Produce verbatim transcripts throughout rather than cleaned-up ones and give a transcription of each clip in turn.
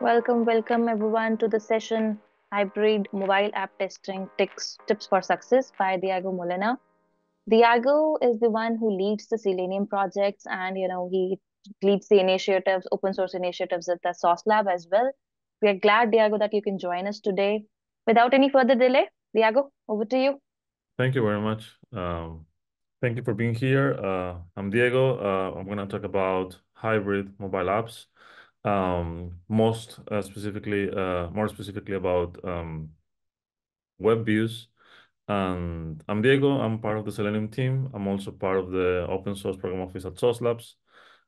Welcome, welcome everyone to the session Hybrid Mobile App Testing Tips, Tips for Success by Diego Molina. Diego is the one who leads the Selenium projects, and you know he leads the initiatives, open source initiatives at the Sauce Lab as well. We are glad, Diego, that you can join us today. Without any further delay, Diego, over to you. Thank you very much. Um, thank you for being here. Uh, I'm Diego. Uh, I'm going to talk about hybrid mobile apps. Um, most uh, specifically, uh, more specifically about um, WebViews. And I'm Diego. I'm part of the Selenium team. I'm also part of the open source program office at Sauce Labs.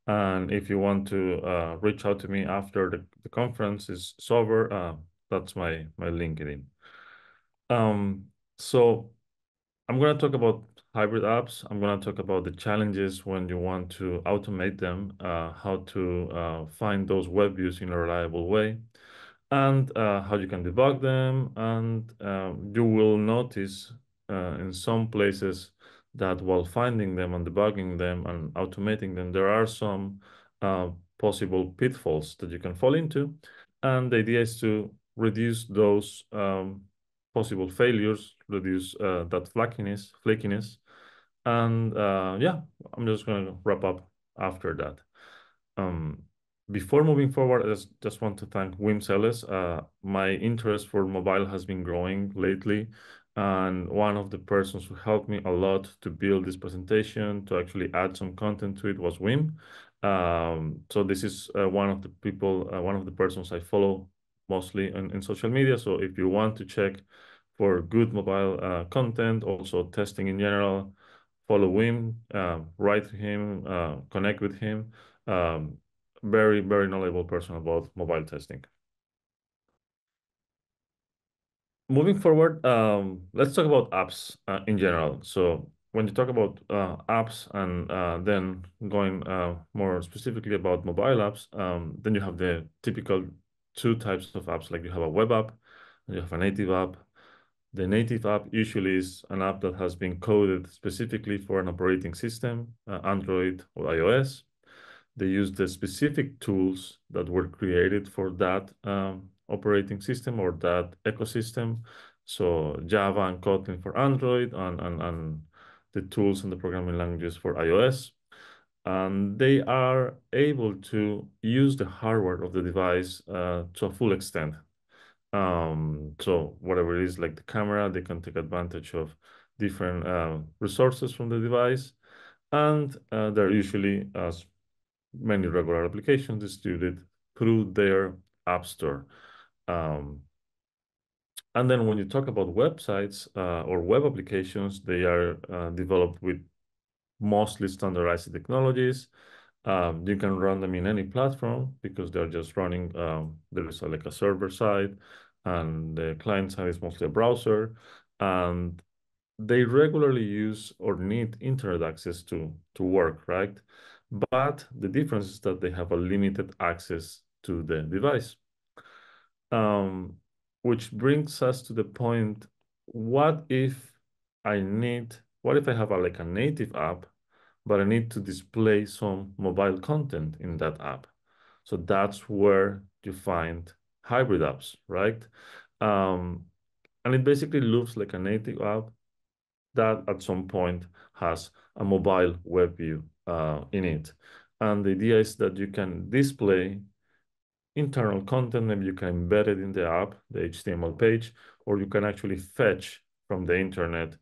And if you want to uh, reach out to me after the, the conference is over, uh, that's my my LinkedIn. Um, so I'm going to talk about hybrid apps. I'm going to talk about the challenges when you want to automate them, uh, how to uh, find those web views in a reliable way, and uh, how you can debug them. And uh, you will notice uh, in some places that while finding them and debugging them and automating them, there are some uh, possible pitfalls that you can fall into. And the idea is to reduce those um, possible failures, reduce uh, that flakiness, flakiness. And uh, yeah, I'm just going to wrap up after that. Um, before moving forward, I just, just want to thank Wim Celes. Uh, my interest for mobile has been growing lately. And one of the persons who helped me a lot to build this presentation, to actually add some content to it, was Wim. Um, so this is uh, one of the people, uh, one of the persons I follow mostly in, in social media. So if you want to check for good mobile uh, content, also testing in general, follow Wim, uh, write to him, uh, connect with him. Um, very, very knowledgeable person about mobile testing. Moving forward, um, let's talk about apps uh, in general. So when you talk about uh, apps and uh, then going uh, more specifically about mobile apps, um, then you have the typical two types of apps. Like you have a web app, and you have a native app. The native app usually is an app that has been coded specifically for an operating system, uh, Android or iOS. They use the specific tools that were created for that um, operating system or that ecosystem. So Java and Kotlin for Android, and, and, and the tools and the programming languages for iOS. And they are able to use the hardware of the device uh, to a full extent. Um, so whatever it is, like the camera, they can take advantage of different uh, resources from the device. And uh, they're usually, as many regular applications, distributed through their app store. Um, and then when you talk about websites uh, or web applications, they are uh, developed with mostly standardized technologies. Um, you can run them in any platform because they're just running, um, there is a, like a server side, and the client side is mostly a browser. And they regularly use or need internet access to, to work, right? But the difference is that they have a limited access to the device. Um, which brings us to the point, what if I need, what if I have a, like a native app, but I need to display some mobile content in that app? So that's where you find hybrid apps, right? Um, and it basically looks like a native app that at some point has a mobile web view uh, in it. And the idea is that you can display internal content, maybe you can embed it in the app, the H T M L page, or you can actually fetch from the internet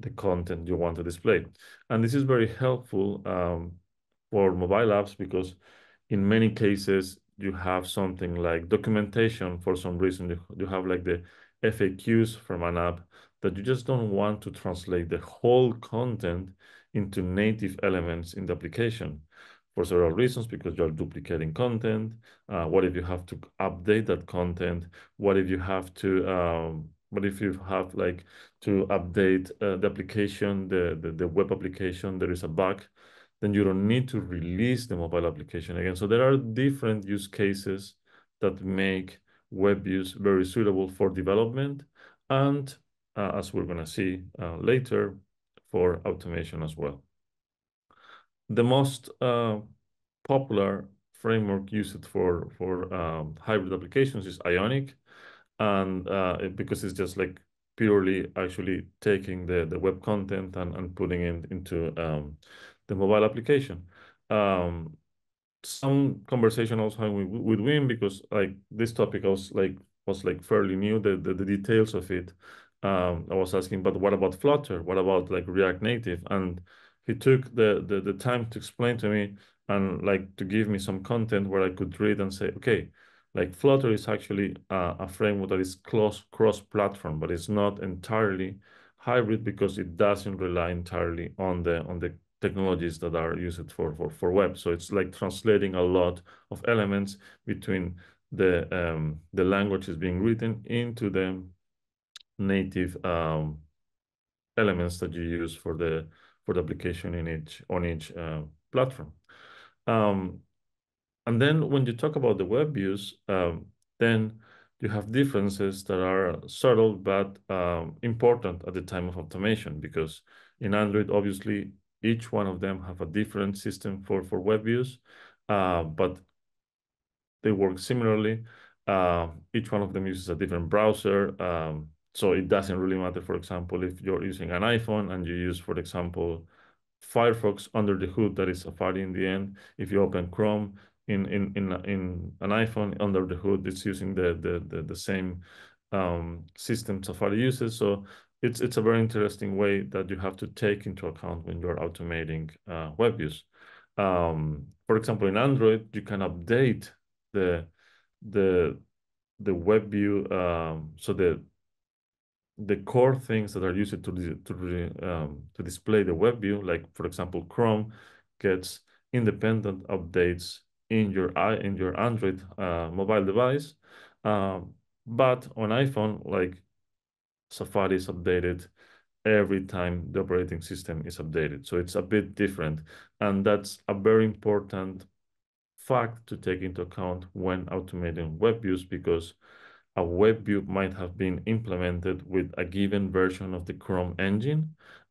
the content you want to display. And this is very helpful um, for mobile apps because in many cases you have something like documentation. For some reason, you, you have like the F A Qs from an app that you just don't want to translate the whole content into native elements in the application for several reasons, because you're duplicating content. Uh, what if you have to update that content? What if you have to um, But if you have like to update uh, the application, the, the, the web application, there is a bug, then you don't need to release the mobile application again. So there are different use cases that make WebViews very suitable for development and, uh, as we're going to see uh, later, for automation as well. The most uh, popular framework used for for um, hybrid applications is Ionic, and uh, it, because it's just like purely actually taking the the web content and and putting it into um, the mobile application. Um, some conversation I was having with, with Wim, because like this topic I was like was like fairly new, the the, the details of it. Um, I was asking, but what about Flutter? What about like React Native? And he took the, the the time to explain to me and like to give me some content where I could read and say, okay, like Flutter is actually a, a framework that is cross cross platform, but it's not entirely hybrid because it doesn't rely entirely on the on the technologies that are used for for for web. So it's like translating a lot of elements between the um, the language is being written into the native um, elements that you use for the for the application in each on each uh, platform. Um, and then when you talk about the web views, um, then you have differences that are subtle but um, important at the time of automation, because in Android, obviously, each one of them have a different system for for web views, uh, but they work similarly. Uh, each one of them uses a different browser. Um, So it doesn't really matter, for example, if you're using an iPhone and you use, for example, Firefox under the hood, that is Safari in the end. If you open Chrome in in in, in an iPhone under the hood, it's using the the the, the same um, system Safari uses. So it's it's a very interesting way that you have to take into account when you're automating uh, web views. Um, for example, in Android, you can update the the the web view. Um, so the the core things that are used to to um, to display the web view, like for example, Chrome gets independent updates in your in your Android uh, mobile device, um, but on iPhone, like Safari is updated every time the operating system is updated, so it's a bit different, and that's a very important fact to take into account when automating web views, because a web view might have been implemented with a given version of the Chrome engine,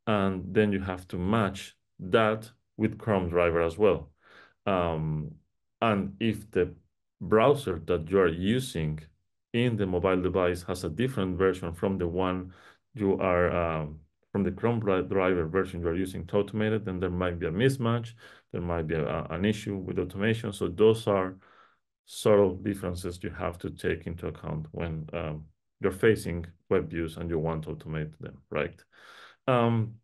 and then you have to match that with Chrome driver as well. Um, and if the browser that you are using in the mobile device has a different version from the one you are, um, from the Chrome driver version you are using to automate it, then there might be a mismatch, there might be a, an issue with automation. So those are sort of differences you have to take into account when um, you're facing web views and you want to automate them, right? Um,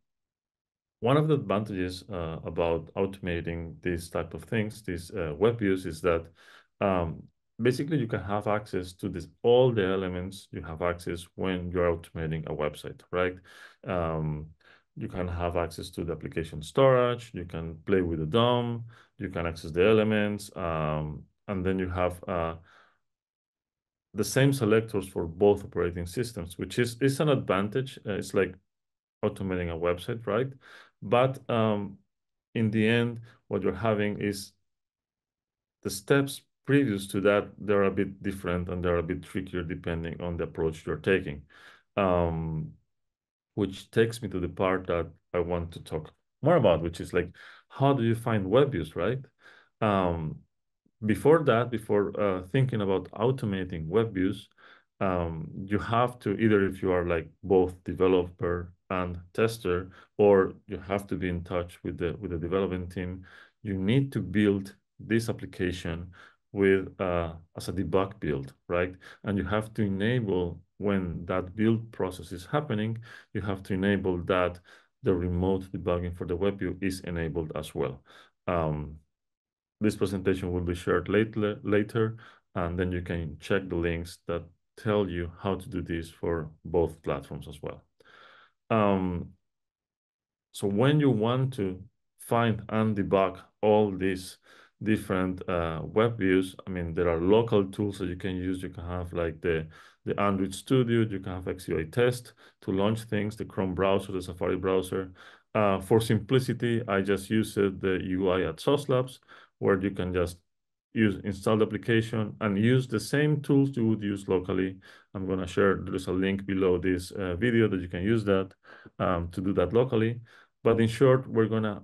one of the advantages uh, about automating these type of things, these uh, web views, is that um, basically you can have access to this, all the elements you have access when you're automating a website, right? Um, you can have access to the application storage, you can play with the D O M, you can access the elements, um, and then you have uh, the same selectors for both operating systems, which is, is an advantage. Uh, it's like automating a website, right? But um, in the end, what you're having is the steps previous to that, they're a bit different and they're a bit trickier depending on the approach you're taking, um, which takes me to the part that I want to talk more about, which is like, how do you find web views, right? Um, Before that, before uh, thinking about automating web views, um, you have to, either if you are like both developer and tester, or you have to be in touch with the with the development team, you need to build this application with uh, as a debug build, right? And you have to enable, when that build process is happening, you have to enable that the remote debugging for the web view is enabled as well. Um, This presentation will be shared later, later, and then you can check the links that tell you how to do this for both platforms as well. Um, so when you want to find and debug all these different uh, web views, I mean, there are local tools that you can use. You can have like the, the Android Studio, you can have X U I Test to launch things, the Chrome browser, the Safari browser. Uh, for simplicity, I just used the U I at Sauce Labs, where you can just use install the application and use the same tools you would use locally. I'm going to share, there's a link below this uh, video that you can use that um, to do that locally. But in short, we're going to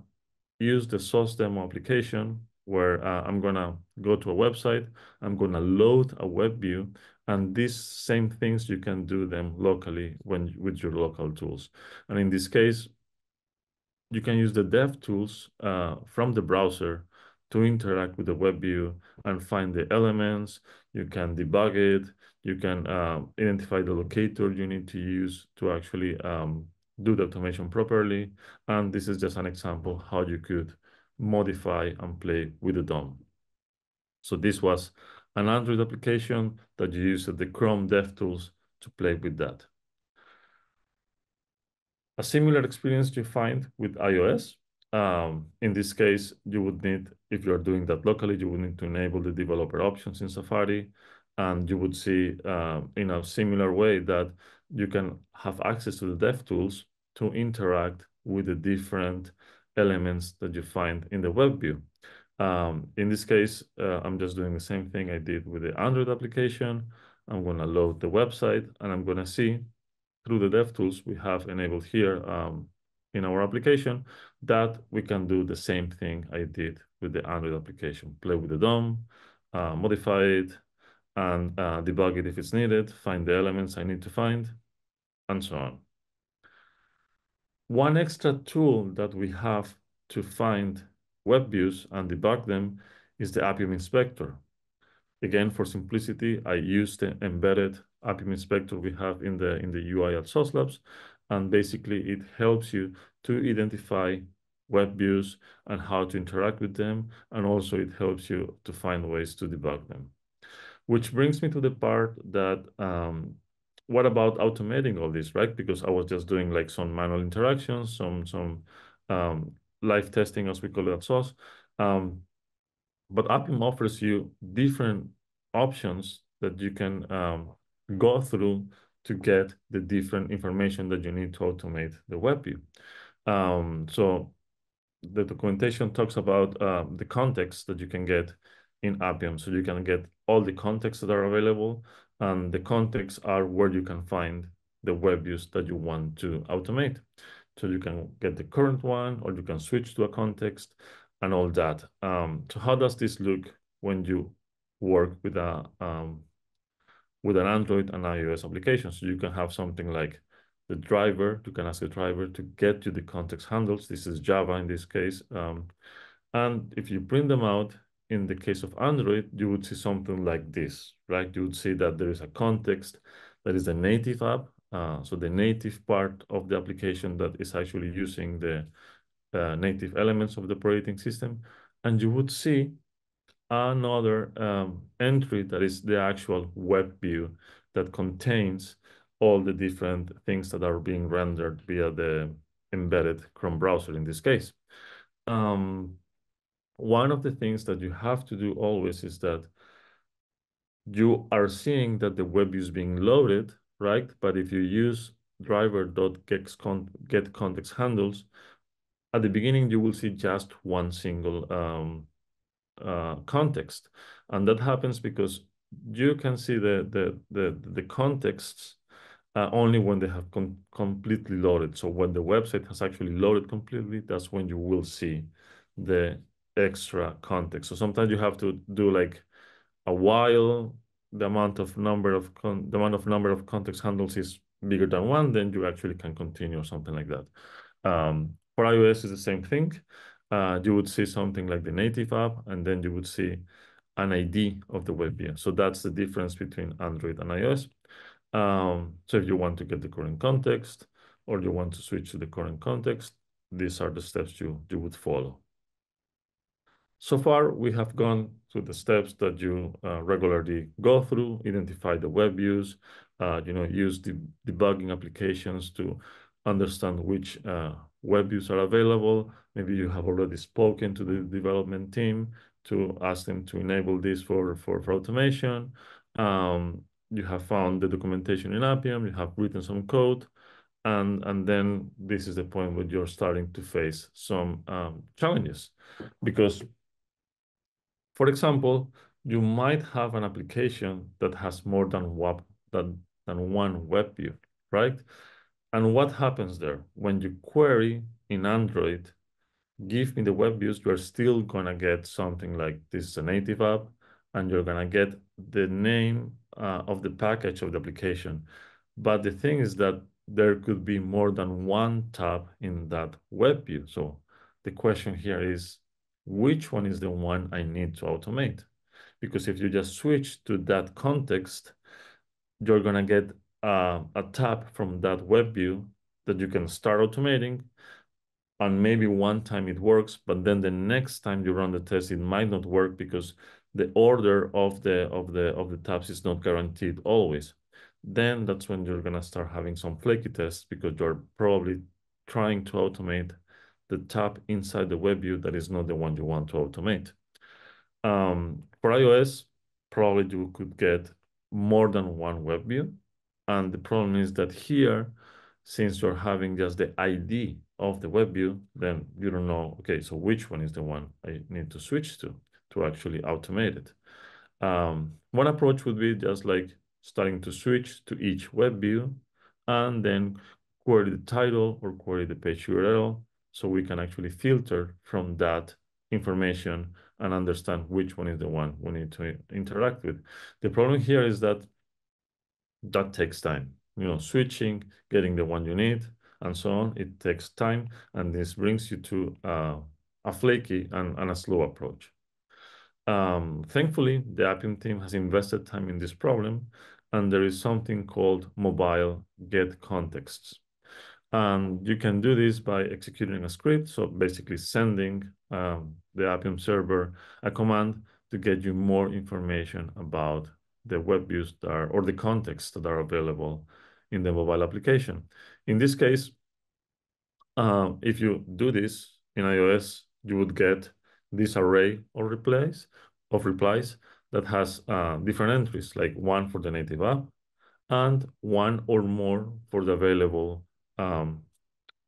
use the Sauce demo application where uh, I'm gonna go to a website, I'm gonna load a web view, and these same things you can do them locally when with your local tools. And in this case, you can use the dev tools uh, from the browser to interact with the web view and find the elements. You can debug it. You can uh, identify the locator you need to use to actually um, do the automation properly. And this is just an example how you could modify and play with the D O M. So this was an Android application that you use at the Chrome DevTools to play with that. A similar experience you find with iOS. Um, in this case, you would need, if you're doing that locally, you would need to enable the developer options in Safari. And you would see uh, in a similar way that you can have access to the DevTools to interact with the different elements that you find in the web view. Um, in this case, uh, I'm just doing the same thing I did with the Android application. I'm going to load the website, and I'm going to see through the DevTools we have enabled here um, in our application that we can do the same thing I did with the Android application. Play with the D O M, uh, modify it, and uh, debug it if it's needed, find the elements I need to find, and so on. One extra tool that we have to find web views and debug them is the Appium Inspector. Again, for simplicity, I use the embedded Appium Inspector we have in the, in the U I at Sauce Labs, and basically it helps you to identify web views and how to interact with them, and also it helps you to find ways to debug them. Which brings me to the part that, um, what about automating all this, right? Because I was just doing like some manual interactions, some some um, live testing, as we call it at Sauce. Um, but Appium offers you different options that you can um, go through to get the different information that you need to automate the web view. Um, so the documentation talks about uh, the context that you can get in Appium. So you can get all the contexts that are available, and the contexts are where you can find the web views that you want to automate. So you can get the current one, or you can switch to a context and all that. Um, so how does this look when you work with a um, with an Android and iOS application? So you can have something like the driver. You can ask the driver to get you the context handles. This is Java in this case. Um, and if you print them out, in the case of Android, you would see something like this, right? You would see that there is a context that is the native app. Uh, so the native part of the application that is actually using the uh, native elements of the operating system. And you would see another um, entry that is the actual web view that contains all the different things that are being rendered via the embedded Chrome browser in this case. Um, One of the things that you have to do always is that you are seeing that the web view is being loaded, right? But if you use driver.getContextHandles, at the beginning, you will see just one single um, uh, context. And that happens because you can see the, the, the, the contexts uh, only when they have com completely loaded. So when the website has actually loaded completely, that's when you will see the extra context. So sometimes you have to do like a while the amount of number of con the amount of number of context handles is bigger than one, then you actually can continue or something like that. Um, for iOS, it's the same thing. Uh, you would see something like the native app, and then you would see an I D of the web view. So that's the difference between Android and iOS. Um, so if you want to get the current context, or you want to switch to the current context, these are the steps you you would follow. So far, we have gone through the steps that you uh, regularly go through, identify the web views, uh, you know, use the debugging applications to understand which uh, web views are available. Maybe you have already spoken to the development team to ask them to enable this for, for, for automation. Um, you have found the documentation in Appium, you have written some code, and, and then this is the point where you're starting to face some um, challenges, because for example, you might have an application that has more than, web, than, than one web view, right? And what happens there? When you query in Android, give me the web views, you're still gonna get something like this is a native app, and you're gonna get the name uh, of the package of the application. But the thing is that there could be more than one tab in that web view. So the question here is, which one is the one I need to automate? Because if you just switch to that context, you're gonna get uh, a tab from that web view that you can start automating. And maybe one time it works, but then the next time you run the test, it might not work because the order of the of the of the tabs is not guaranteed always. Then that's when you're gonna start having some flaky tests because you're probably trying to automate the tab inside the web view that is not the one you want to automate. Um, for iOS, probably you could get more than one web view, and the problem is that here, since you're having just the I D of the web view, then you don't know, okay, so which one is the one I need to switch to to actually automate it. Um, one approach would be just like starting to switch to each web view and then query the title or query the page U R L so we can actually filter from that information and understand which one is the one we need to interact with. The problem here is that that takes time. You know, switching, getting the one you need, and so on, it takes time, and this brings you to uh, a flaky and, and a slow approach. Um, thankfully, the Appium team has invested time in this problem, and there is something called mobile get contexts. And you can do this by executing a script, so basically sending um, the Appium server a command to get you more information about the web views that are, or the contexts that are available in the mobile application. In this case, uh, if you do this in iOS, you would get this array of replies, of replies that has uh, different entries, like one for the native app and one or more for the available um,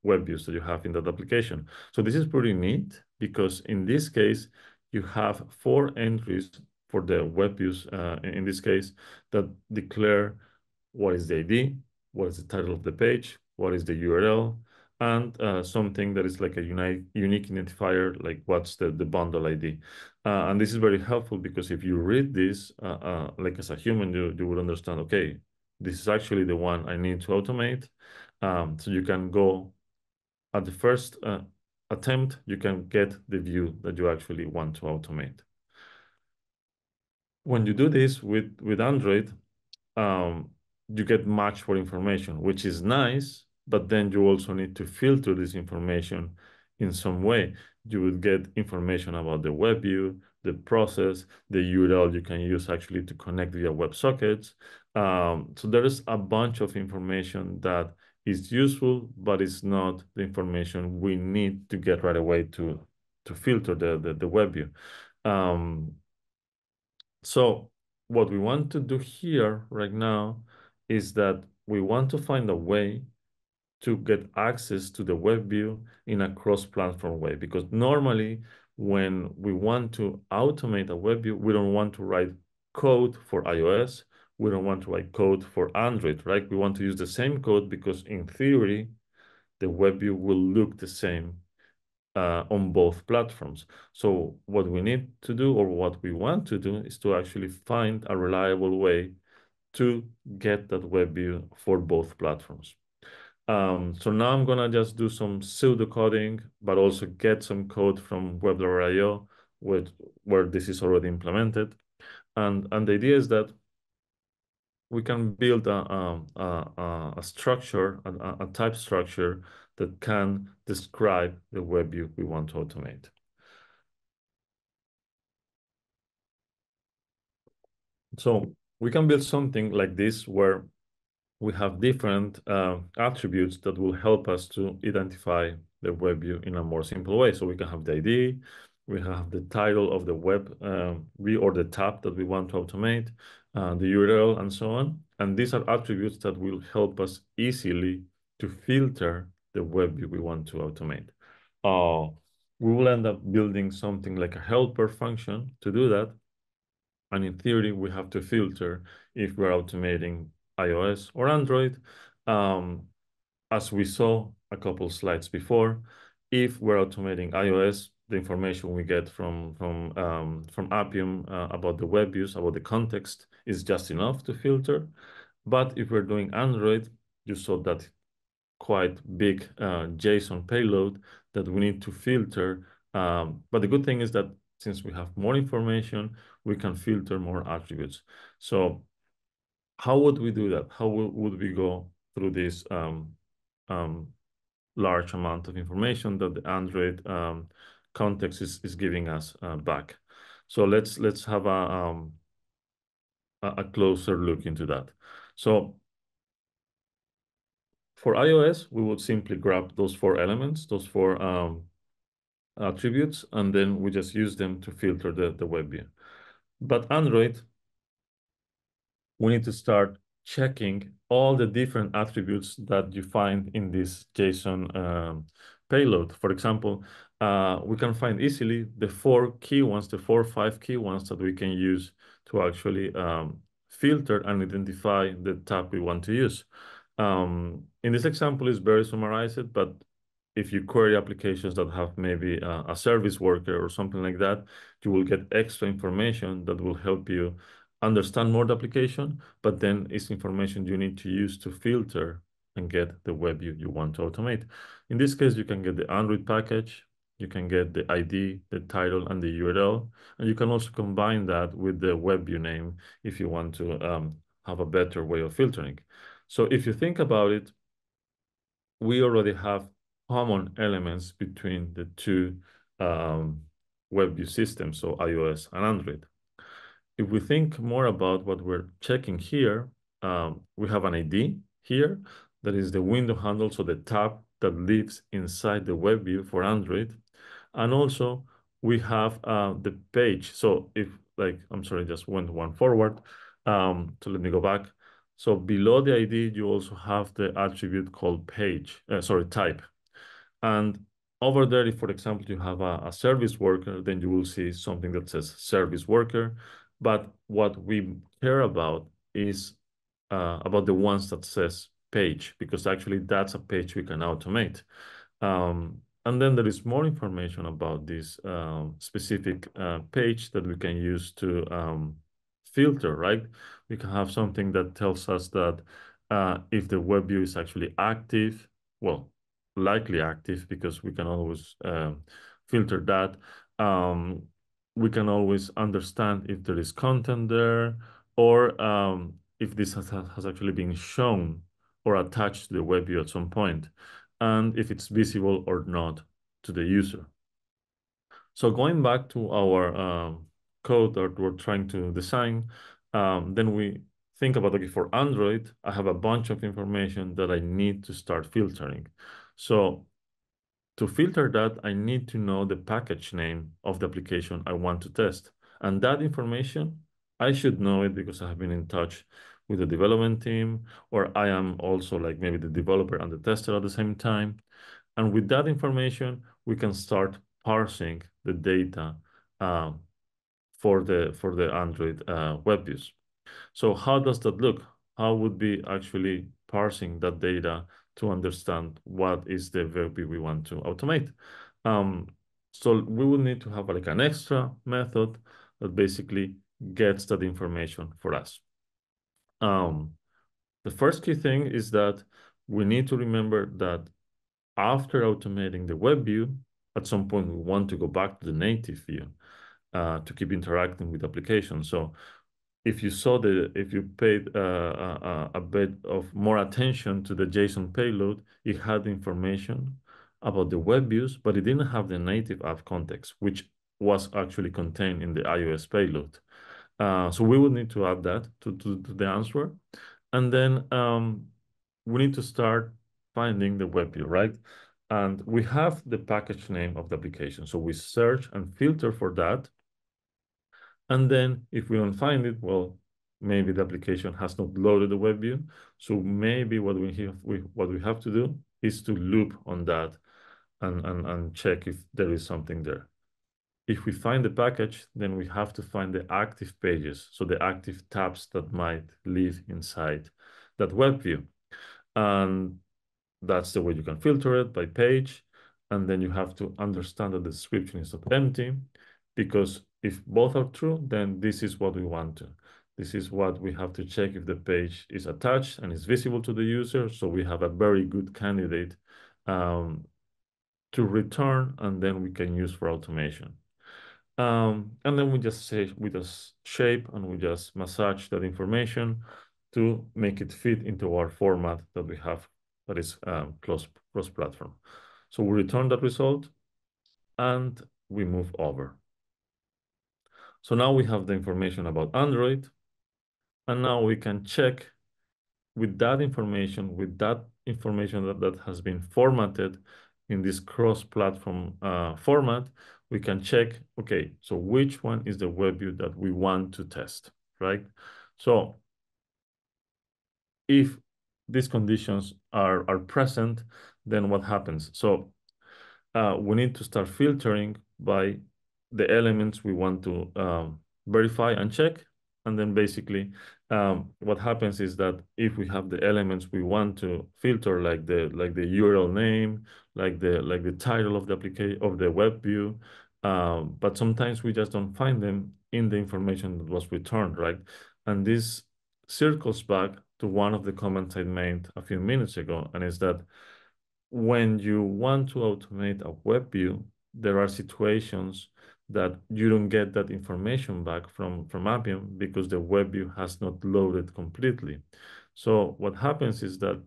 web views that you have in that application. So this is pretty neat because in this case, you have four entries for the web views uh, in this case that declare what is the I D, what is the title of the page, what is the U R L, and uh, something that is like a uni unique identifier, like what's the, the bundle I D. Uh, and this is very helpful because if you read this, uh, uh, like as a human, you, you would understand, okay, this is actually the one I need to automate. Um, so you can go at the first uh, attempt, you can get the view that you actually want to automate. When you do this with, with Android, um, you get much more information, which is nice, but then you also need to filter this information in some way. You would get information about the web view, the process, the U R L you can use actually to connect via WebSockets. Um, so there is a bunch of information that is useful, but it's not the information we need to get right away to, to filter the, the, the web view. Um, so what we want to do here right now is that we want to find a way to get access to the web view in a cross-platform way, because normally when we want to automate a web view, we don't want to write code for iOS, we don't want to write code for Android, right? We want to use the same code because in theory, the web view will look the same uh, on both platforms. So what we need to do or what we want to do is to actually find a reliable way to get that web view for both platforms. Um, so now I'm gonna just do some pseudo coding, but also get some code from web dot I O with where this is already implemented. And, and the idea is that we can build a, a, a, a structure, a, a type structure that can describe the web view we want to automate. So we can build something like this where we have different uh, attributes that will help us to identify the web view in a more simple way. So we can have the I D, we have the title of the web uh, view or the tab that we want to automate, uh, the U R L and so on. And these are attributes that will help us easily to filter the web view we want to automate. Uh, we will end up building something like a helper function to do that. And in theory, we have to filter if we're automating iOS or Android. Um, as we saw a couple slides before, if we're automating iOS, the information we get from from um, from Appium uh, about the web views, about the context, is just enough to filter. But if we're doing Android, you saw that quite big uh, JSON payload that we need to filter. Um, but the good thing is that since we have more information, we can filter more attributes. So how would we do that? How would we go through this um, um, large amount of information that the Android um, context is, is giving us uh, back? So let's let's have a um, a closer look into that. So for iOS, we would simply grab those four elements, those four um, attributes, and then we just use them to filter the, the web view. But Android, we need to start checking all the different attributes that you find in this JSON um, payload. For example, uh, we can find easily the four key ones, the four or five key ones that we can use to actually um, filter and identify the tab we want to use. Um, in this example, it's very summarized, but if you query applications that have maybe a, a service worker or something like that, you will get extra information that will help you understand more the application, but then it's information you need to use to filter and get the web view you want to automate. In this case, you can get the Android package, you can get the I D, the title, and the U R L, and you can also combine that with the web view name if you want to um, have a better way of filtering. So if you think about it, we already have common elements between the two um, web view systems, so iOS and Android. If we think more about what we're checking here, um, we have an I D here that is the window handle, so the tab that lives inside the web view for Android. And also we have uh, the page. So if like, I'm sorry, just went one forward. Um, so let me go back. So below the I D, you also have the attribute called page, uh, sorry, type. And over there, if for example, you have a, a service worker, then you will see something that says service worker. But what we care about is uh, about the ones that says page, because actually that's a page we can automate. Um, and then there is more information about this uh, specific uh, page that we can use to um, filter, right? We can have something that tells us that uh, if the web view is actually active, well, likely active, because we can always uh, filter that. Um, we can always understand if there is content there, or um, if this has, has actually been shown or attached to the web view at some point, and if it's visible or not to the user. So going back to our uh, code that we're trying to design, um, then we think about, okay, for Android, I have a bunch of information that I need to start filtering. So to filter that, I need to know the package name of the application I want to test. And that information, I should know it because I have been in touch with the development team, or I am also like maybe the developer and the tester at the same time. And with that information, we can start parsing the data uh, for the for the Android uh, web views. So how does that look? How would be actually parsing that data to understand what is the web view we want to automate? Um, so we will need to have like an extra method that basically gets that information for us. Um, the first key thing is that we need to remember that after automating the web view, at some point we want to go back to the native view uh, to keep interacting with the application. So if you saw the, if you paid uh, a, a bit of more attention to the JSON payload, it had information about the web views, but it didn't have the native app context, which was actually contained in the iOS payload. Uh, so we would need to add that to, to, to the answer. And then um, we need to start finding the web view, right? And we have the package name of the application. So we search and filter for that. And then if we don't find it, well, maybe the application has not loaded the web view. So maybe what we have, we, what we have to do is to loop on that and, and, and check if there is something there. If we find the package, then we have to find the active pages, so the active tabs that might live inside that web view. And that's the way you can filter it, by page. and then you have to understand that the description is not empty, because if both are true, then this is what we want to. This is what we have to check if the page is attached and is visible to the user. So we have a very good candidate um, to return, and then we can use for automation. Um, and then we just say, we just shape and we just massage that information to make it fit into our format that we have, that is um, cross-platform. So we return that result and we move over. So now we have the information about Android, and now we can check with that information, with that information that, that has been formatted in this cross-platform uh, format, we can check, okay, so which one is the web view that we want to test, right? So if these conditions are, are present, then what happens? So uh, we need to start filtering by the elements we want to um, verify and check. And then basically um, what happens is that if we have the elements we want to filter, like the like the U R L name, like the like the title of the application, of the web view, um, but sometimes we just don't find them in the information that was returned, right? And this circles back to one of the comments I made a few minutes ago, and is that when you want to automate a web view, there are situations that you don't get that information back from, from Appium, because the web view has not loaded completely. So what happens is that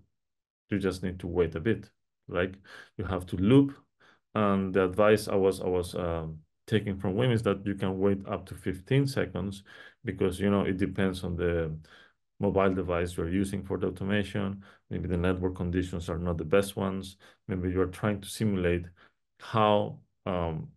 you just need to wait a bit. Like, you have to loop, and the advice I was I was um, taking from Wim is that you can wait up to fifteen seconds, because you know it depends on the mobile device you're using for the automation. Maybe the network conditions are not the best ones. Maybe you're trying to simulate how um,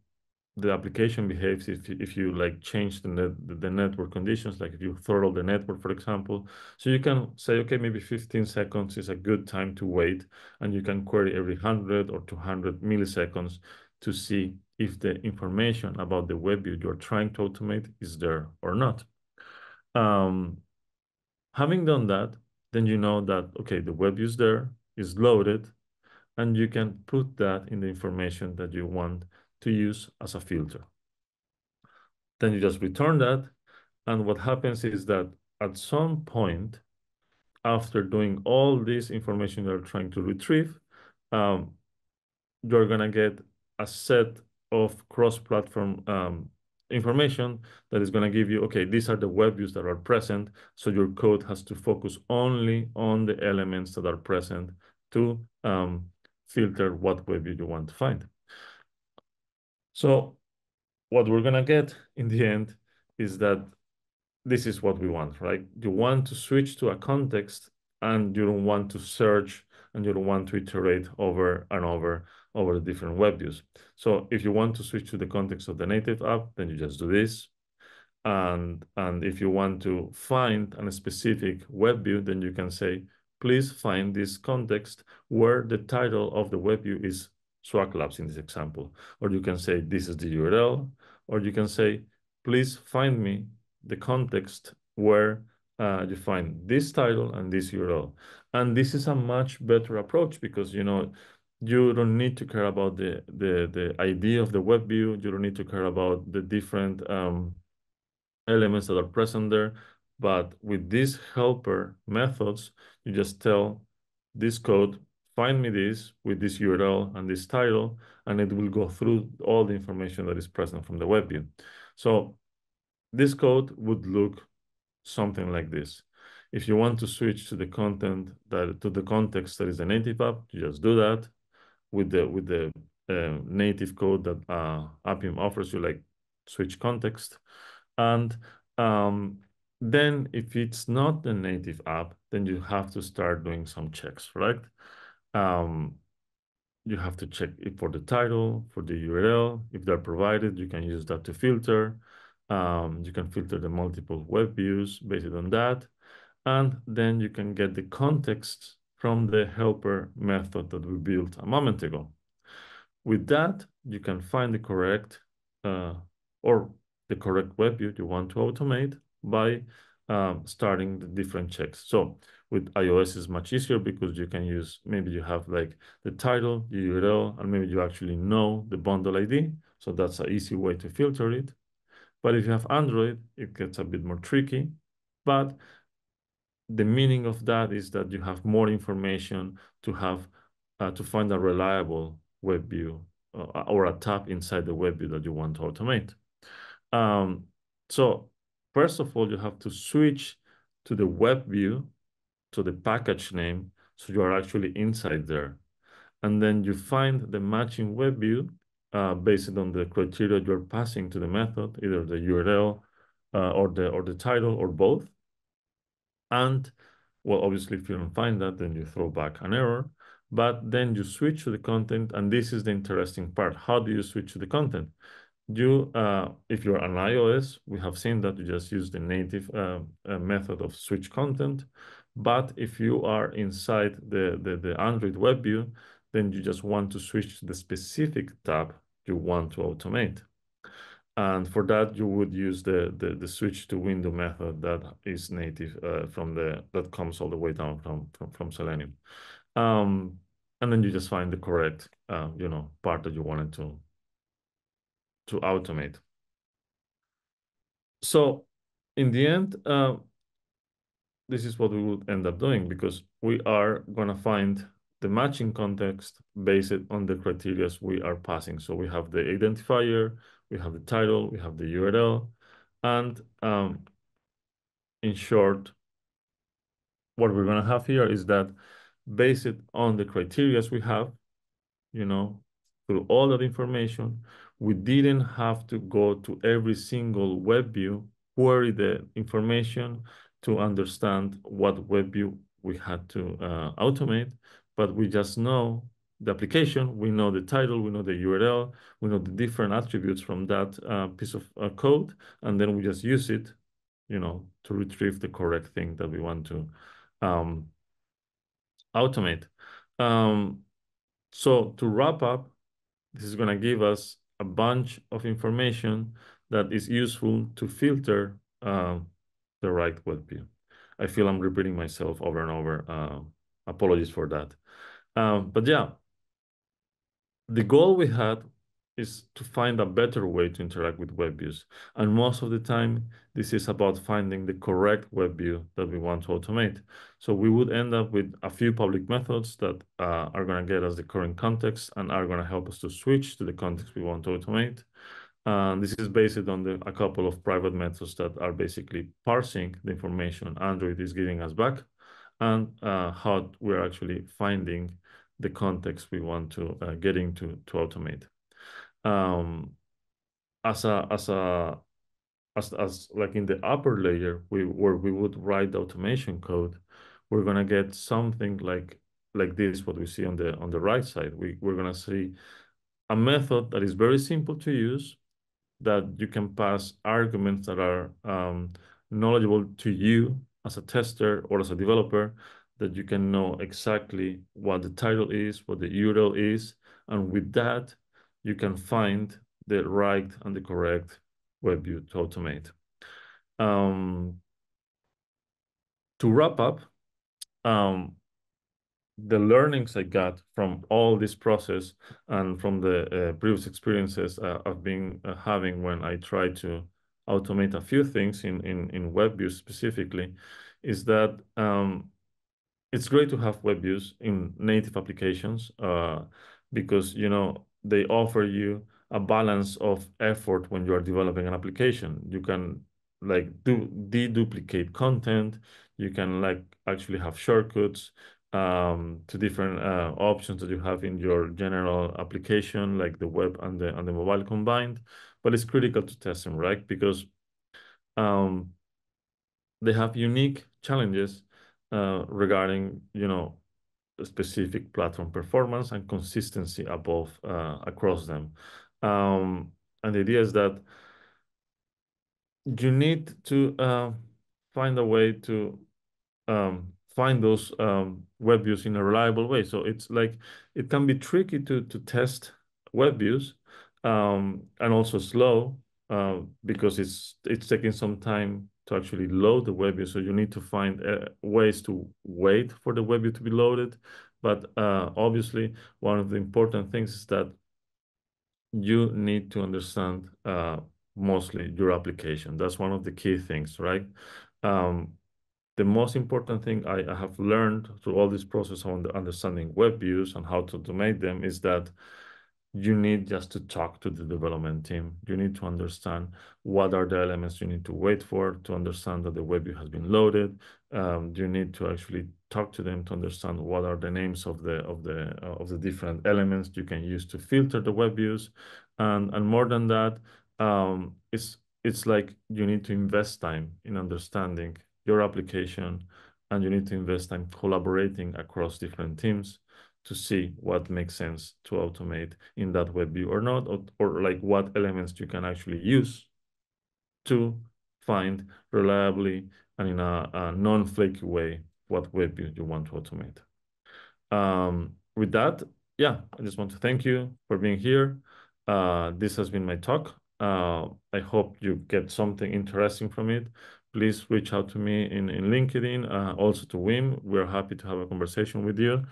the application behaves if, if you like change the, net, the network conditions, like if you throttle the network, for example. So you can say, okay, maybe fifteen seconds is a good time to wait, and you can query every one hundred or two hundred milliseconds to see if the information about the web view you're trying to automate is there or not. Um, having done that, then you know that, okay, the web view is there, is loaded, and you can put that in the information that you want to use as a filter. Then you just return that. And what happens is that at some point, after doing all this information you're trying to retrieve, um, you're gonna get a set of cross-platform um, information that is gonna give you, okay, these are the web views that are present. So your code has to focus only on the elements that are present to um, filter what web view you want to find. So what we're gonna get in the end is that this is what we want, right? You want to switch to a context, and you don't want to search, and you don't want to iterate over and over over different web views. So if you want to switch to the context of the native app, then you just do this. And, and if you want to find a specific web view, then you can say, please find this context where the title of the web view is Swag Labs in this example, or you can say, this is the U R L, or you can say, please find me the context where uh, you find this title and this U R L. And this is a much better approach, because you know you don't need to care about the, the, the I D of the web view. You don't need to care about the different um, elements that are present there. But with these helper methods, you just tell this code, find me this with this U R L and this title, and it will go through all the information that is present from the web view. So this code would look something like this. If you want to switch to the content that to the context that is the native app, you just do that with the with the uh, native code that uh, Appium offers you, like switch context. And um, then if it's not the native app, then you have to start doing some checks, right? Um, you have to check it for the title, for the U R L. If they're provided, you can use that to filter. Um, you can filter the multiple web views based on that. And then you can get the context from the helper method that we built a moment ago. With that, you can find the correct uh, or the correct web view you want to automate by um, starting the different checks. So with iOS is much easier because you can use, maybe you have like the title, the U R L, and maybe you actually know the bundle I D. So that's an easy way to filter it. But if you have Android, it gets a bit more tricky. But the meaning of that is that you have more information to have uh, to find a reliable web view uh, or a tab inside the web view that you want to automate. Um, so first of all, you have to switch to the web view, to the package name, so you are actually inside there. And then you find the matching web view uh, based on the criteria you're passing to the method, either the U R L uh, or the or the title or both. And, well, obviously, if you don't find that, then you throw back an error. But then you switch to the content, and this is the interesting part. How do you switch to the content? You, uh, if you're on iOS, we have seen that you just use the native uh, uh, method of switch content. But if you are inside the, the, the Android web view, then you just want to switch to the specific tab you want to automate. And for that, you would use the, the, the switch to window method that is native uh, from the, that comes all the way down from, from, from Selenium. Um, and then you just find the correct, uh, you know, part that you wanted to, to automate. So in the end, uh, this is what we would end up doing, because we are gonna find the matching context based on the criteria we are passing. So we have the identifier, we have the title, we have the U R L, and um, in short, what we're gonna have here is that based on the criteria we have, you know, through all that information, we didn't have to go to every single web view, query the information to understand what web view we had to uh, automate, but we just know the application, we know the title, we know the U R L, we know the different attributes from that uh, piece of uh, code, and then we just use it, you know, to retrieve the correct thing that we want to um, automate. Um, so to wrap up, this is gonna give us a bunch of information that is useful to filter uh, the right web view. I feel I'm repeating myself over and over. Uh, apologies for that. Um, but yeah, the goal we had is to find a better way to interact with web views. And most of the time, this is about finding the correct web view that we want to automate. So we would end up with a few public methods that uh, are gonna get us the current context and are gonna help us to switch to the context we want to automate. And this is based on the, a couple of private methods that are basically parsing the information Android is giving us back, and uh, how we're actually finding the context we want to uh, get into to automate. Um, as a as a as as like in the upper layer, we where we would write the automation code, we're gonna get something like like this. What we see on the on the right side, we we're gonna see a method that is very simple to use, that you can pass arguments that are um, knowledgeable to you as a tester or as a developer, that you can know exactly what the title is, what the U R L is, and with that, you can find the right and the correct web view to automate. Um, to wrap up, um, the learnings I got from all this process and from the uh, previous experiences uh, I've been uh, having when I try to automate a few things in, in, in web views specifically, is that um, it's great to have web views in native applications uh, because, you know, they offer you a balance of effort when you are developing an application. You can like do deduplicate content. You can like actually have shortcuts um, to different uh, options that you have in your general application, like the web and the, and the mobile combined. But it's critical to test them, right? Because um, they have unique challenges uh, regarding, you know, specific platform performance and consistency above uh, across them. Um, and the idea is that you need to uh, find a way to um, find those um, web views in a reliable way. So it's like, it can be tricky to, to test web views, Um, and also slow uh, because it's it's taking some time to actually load the WebView. So you need to find uh, ways to wait for the WebView to be loaded. But uh, obviously, one of the important things is that you need to understand uh, mostly your application. That's one of the key things, right? Um, the most important thing I, I have learned through all this process on the understanding WebViews and how to automate them is that you need just to talk to the development team. You need to understand what are the elements you need to wait for to understand that the WebView has been loaded. Um, you need to actually talk to them to understand what are the names of the of the uh, of the different elements you can use to filter the WebViews, and and more than that, um, it's it's like you need to invest time in understanding your application, and you need to invest time collaborating across different teams to see what makes sense to automate in that WebView or not, or, or like what elements you can actually use to find reliably and in a, a non-flaky way what WebView you want to automate. Um, with that, yeah, I just want to thank you for being here. Uh, this has been my talk. Uh, I hope you get something interesting from it. Please reach out to me in, in LinkedIn, uh, also to Wim. We're happy to have a conversation with you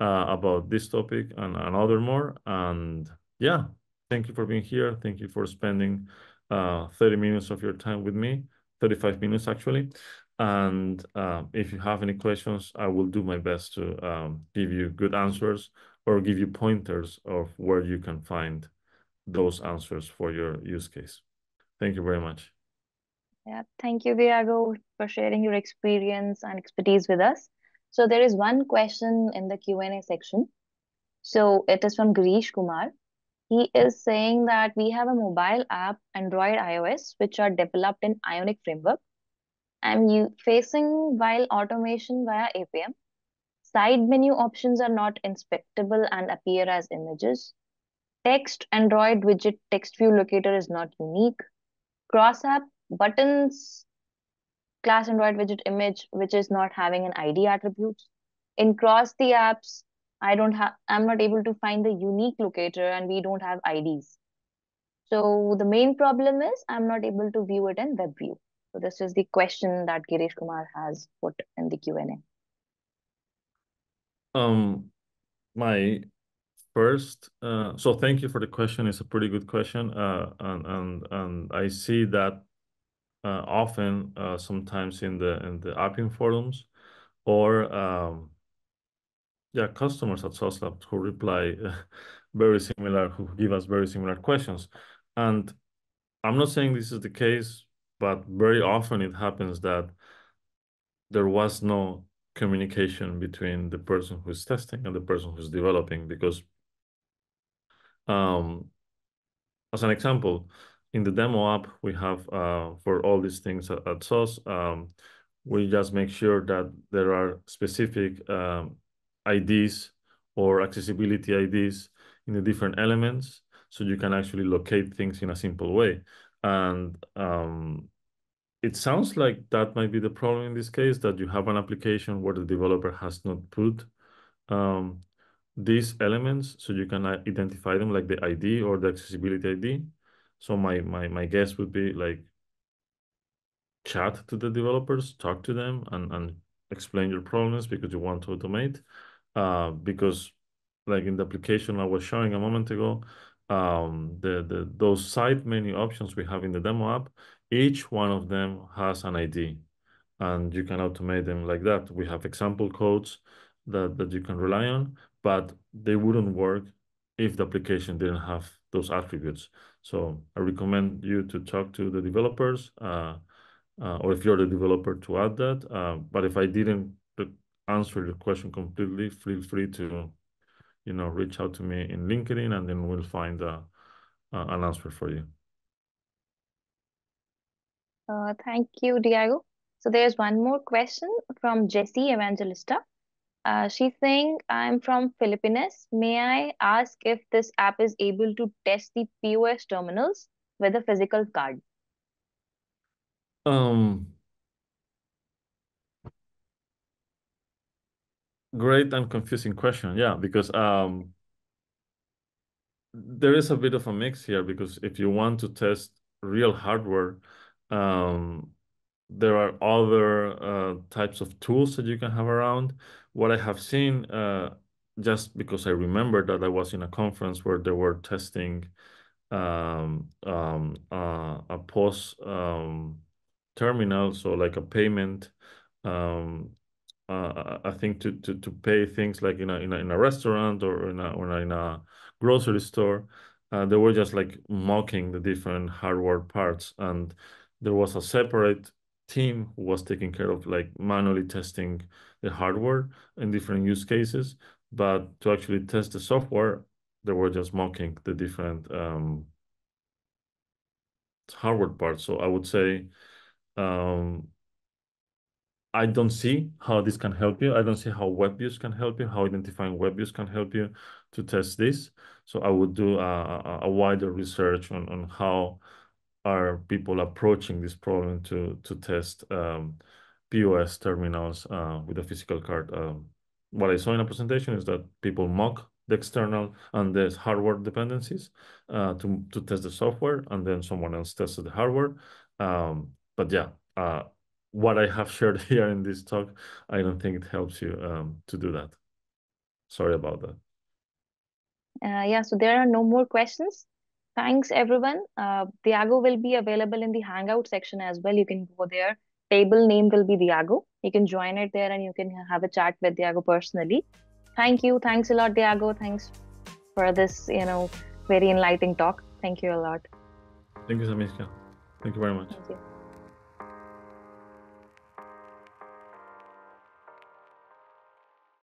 Uh, about this topic and another more. And yeah, thank you for being here. Thank you for spending uh, thirty minutes of your time with me, thirty-five minutes actually. And uh, if you have any questions, I will do my best to um, give you good answers or give you pointers of where you can find those answers for your use case. Thank you very much. Yeah, thank you, Diego, for sharing your experience and expertise with us. So there is one question in the Q and A section. So it is from Girish Kumar. He is saying that we have a mobile app, Android, iOS, which are developed in Ionic framework. I'm facing while automation via Appium. Side menu options are not inspectable and appear as images. Text Android widget text view locator is not unique. Cross app buttons class Android widget image, which is not having an I D attribute. In cross the apps, I don't have, I'm not able to find the unique locator and we don't have I Ds. So the main problem is I'm not able to view it in WebView. So this is the question that Girish Kumar has put in the Q and A. Um, my first, uh, so thank you for the question. It's a pretty good question. Uh, and, and, and I see that Uh, often, uh, sometimes in the in the Appium forums, or um, yeah, customers at Sauce Labs who reply uh, very similar, who give us very similar questions. And I'm not saying this is the case, but very often it happens that there was no communication between the person who's testing and the person who's developing. Because, um, as an example, in the demo app, we have uh, for all these things at, at Sauce, um, we just make sure that there are specific um, I Ds or accessibility I Ds in the different elements, so you can actually locate things in a simple way. And um, it sounds like that might be the problem in this case, that you have an application where the developer has not put um, these elements, so you can identify them, like the I D or the accessibility I D. So my, my, my guess would be like chat to the developers, talk to them and, and explain your problems because you want to automate. Uh, because like in the application I was showing a moment ago, um, the, the those side menu options we have in the demo app, each one of them has an I D and you can automate them like that. We have example codes that, that you can rely on, but they wouldn't work if the application didn't have those attributes. So I recommend you to talk to the developers, uh, uh, or if you're the developer, to add that. Uh, but if I didn't answer your question completely, feel free to, you know, reach out to me in LinkedIn, and then we'll find a, a, an answer for you. Uh, thank you, Diego. So there's one more question from Jesse Evangelista. Uh, she's saying, I'm from Philippines. May I ask if this app is able to test the P O S terminals with a physical card? Um, great and confusing question. Yeah, because um, there is a bit of a mix here, because if you want to test real hardware, um, there are other uh, types of tools that you can have around. What I have seen, uh, just because I remember that I was in a conference where they were testing um, um, uh, a POS um, terminal, so like a payment, um, uh, I think to, to to pay things like in a in a, in a restaurant or in a, or in a grocery store. Uh, they were just like mocking the different hardware parts, and there was a separate team who was taking care of like manually testing the hardware in different use cases, but to actually test the software, they were just mocking the different um, hardware parts. So I would say, um, I don't see how this can help you. I don't see how WebViews can help you, how identifying WebViews can help you to test this. So I would do a, a wider research on, on how are people approaching this problem to, to test um, P O S terminals uh, with a physical card. Um, what I saw in a presentation is that people mock the external and the hardware dependencies uh, to, to test the software, and then someone else tested the hardware. Um, but yeah, uh, what I have shared here in this talk, I don't think it helps you um, to do that. Sorry about that. Uh, yeah, so there are no more questions. Thanks, everyone. Uh, Diego will be available in the Hangout section as well. You can go there. Table name will be Diego. You can join it there and you can have a chat with Diego personally. Thank you. Thanks a lot, Diego. Thanks for this, you know, very enlightening talk. Thank you a lot. Thank you, Samishka. Thank you very much. Thank you.